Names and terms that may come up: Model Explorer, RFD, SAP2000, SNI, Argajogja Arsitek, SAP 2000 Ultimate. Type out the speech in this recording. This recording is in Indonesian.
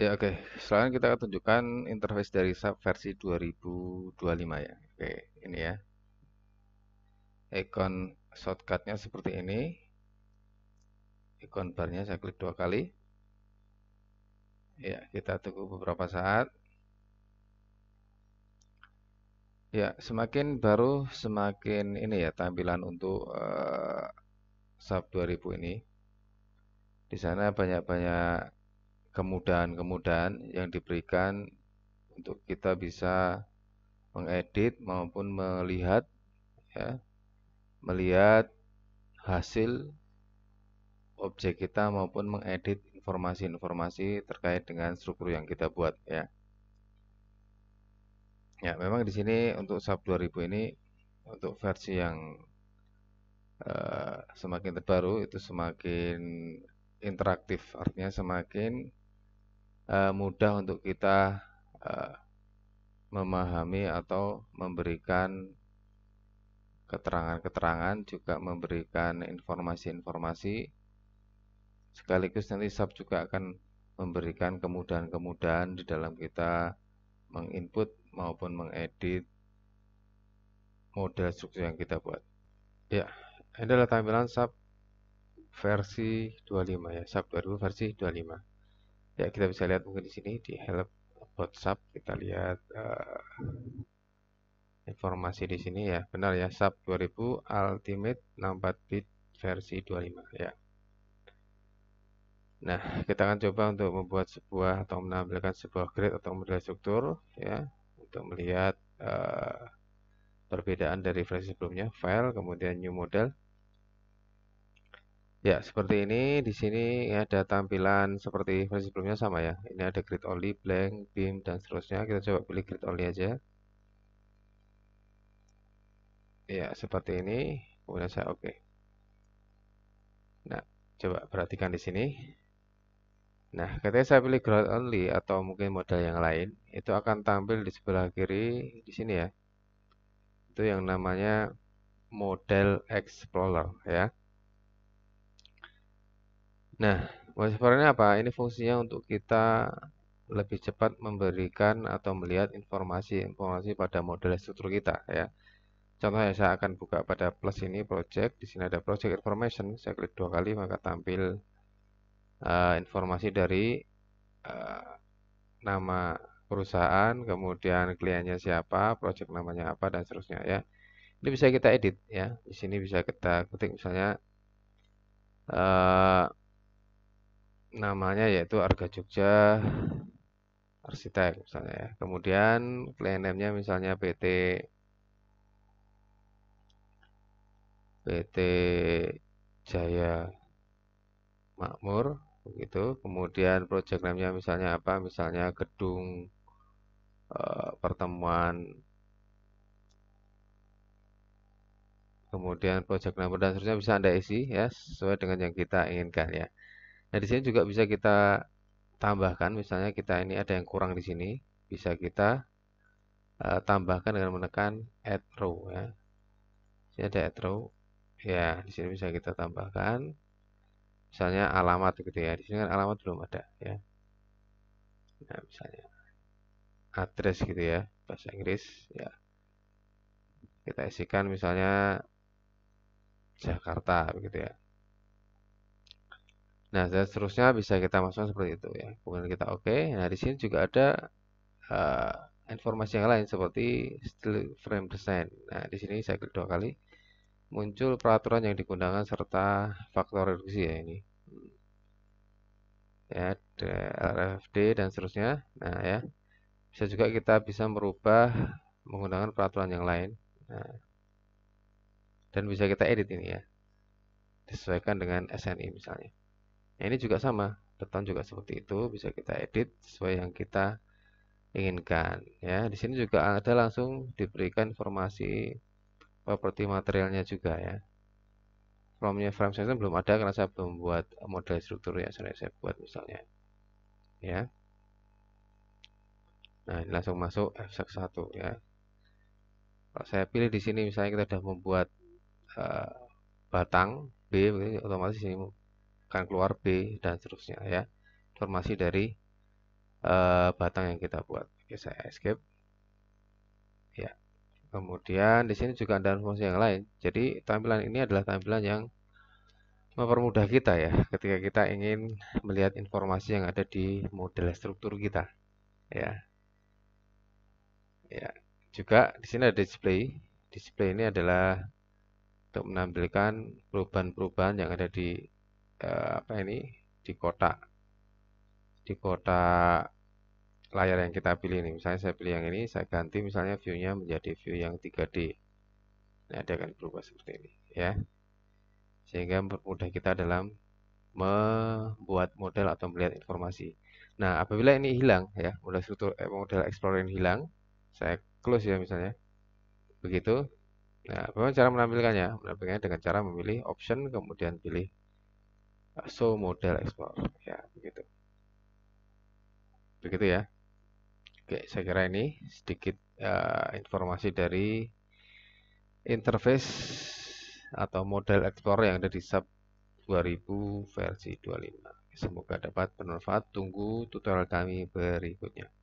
Ya, oke. Selanjutnya kita akan tunjukkan interface dari SAP versi 2025 ya. Oke, ini ya. Icon shortcutnya seperti ini. Icon barnya saya klik 2 kali. Ya, kita tunggu beberapa saat. Ya, semakin baru semakin ini ya tampilan untuk SAP 2000 ini. Di sana banyak-banyak kemudahan-kemudahan yang diberikan untuk kita bisa mengedit maupun melihat ya, melihat hasil objek kita maupun mengedit informasi-informasi terkait dengan struktur yang kita buat ya. Ya, memang di sini untuk SAP 2000 ini untuk versi yang semakin terbaru itu semakin interaktif, artinya semakin mudah untuk kita memahami atau memberikan keterangan-keterangan, juga memberikan informasi-informasi, sekaligus nanti SAP juga akan memberikan kemudahan-kemudahan di dalam kita menginput maupun mengedit model struktur yang kita buat. Ya, ini adalah tampilan SAP versi 25 ya, SAP 2000 versi 25. Ya, kita bisa lihat mungkin di sini di help about SAP kita lihat informasi di sini ya. Benar ya, SAP 2000 Ultimate 64 bit versi 25 ya. Nah, kita akan coba untuk membuat sebuah atau menampilkan sebuah grid atau model struktur ya, untuk melihat perbedaan dari versi sebelumnya, file kemudian new model. Ya, seperti ini. Di sini ada tampilan seperti versi sebelumnya sama ya. Ini ada grid only, blank, beam, dan seterusnya. Kita coba pilih grid only aja. Ya, seperti ini. Kemudian saya oke. Nah, coba perhatikan di sini. Nah, ketika saya pilih grid only atau mungkin model yang lain, itu akan tampil di sebelah kiri di sini ya. Itu yang namanya model explorer ya. Nah, sebenarnya apa? Ini fungsinya untuk kita lebih cepat memberikan atau melihat informasi-informasi pada model struktur kita ya. Contohnya saya akan buka pada plus ini project, di sini ada project information, saya klik 2 kali maka tampil informasi dari nama perusahaan, kemudian kliennya siapa, project namanya apa dan seterusnya ya. Ini bisa kita edit ya. Di sini bisa kita ketik misalnya namanya yaitu Argajogja Arsitek misalnya ya. Kemudian klien name-nya misalnya PT Jaya Makmur begitu. Kemudian project name-nya misalnya apa? Misalnya gedung pertemuan. Kemudian project name dan seterusnya bisa Anda isi ya sesuai dengan yang kita inginkan ya. Nah, di sini juga bisa kita tambahkan, misalnya kita ini ada yang kurang di sini, bisa kita tambahkan dengan menekan add row ya. Ini ada add row. Ya, di sini bisa kita tambahkan. Misalnya alamat gitu ya. Di sini kan alamat belum ada ya. Nah, misalnya address gitu ya, bahasa Inggris ya. Kita isikan misalnya Jakarta begitu ya. Nah, dan seterusnya bisa kita masukkan seperti itu ya. Kemudian kita oke. Nah, di sini juga ada informasi yang lain seperti still frame design. Nah, di sini saya klik 2 kali. Muncul peraturan yang digunakan serta faktor reduksi ya ini. Ya, ada RFD dan seterusnya. Nah, ya. Bisa juga kita bisa merubah menggunakan peraturan yang lain. Nah. Dan bisa kita edit ini ya. Disesuaikan dengan SNI misalnya. Nah, ini juga sama, beton juga seperti itu, bisa kita edit sesuai yang kita inginkan ya. Di sini juga ada langsung diberikan informasi properti materialnya juga ya. Formnya frame size belum ada karena saya belum buat model struktur ya, saya buat misalnya ya. Nah, ini langsung masuk F1 ya. Kalau saya pilih di sini misalnya kita sudah membuat batang B, otomatis ini akan keluar B dan seterusnya ya, informasi dari batang yang kita buat. Oke, saya escape. Ya. Kemudian di sini juga ada fungsi yang lain. Jadi tampilan ini adalah tampilan yang mempermudah kita ya ketika kita ingin melihat informasi yang ada di model struktur kita. Ya. Ya, juga di sini ada display. Display ini adalah untuk menampilkan perubahan-perubahan yang ada di apa ini, di kotak layar yang kita pilih ini. Misalnya saya pilih yang ini, saya ganti misalnya view-nya menjadi view yang 3D. Nah, dia akan berubah seperti ini ya. Sehingga mempermudah kita dalam membuat model atau melihat informasi. Nah, apabila ini hilang ya, model Explorer ini hilang, saya close ya misalnya. Begitu. Nah, bagaimana cara menampilkannya? Menampilkannya dengan cara memilih option kemudian pilih show model Explorer ya, begitu. Begitu ya. Oke, saya kira ini sedikit informasi dari interface atau model Explorer yang ada di SAP 2000 versi 25. Semoga dapat bermanfaat. Tunggu tutorial kami berikutnya.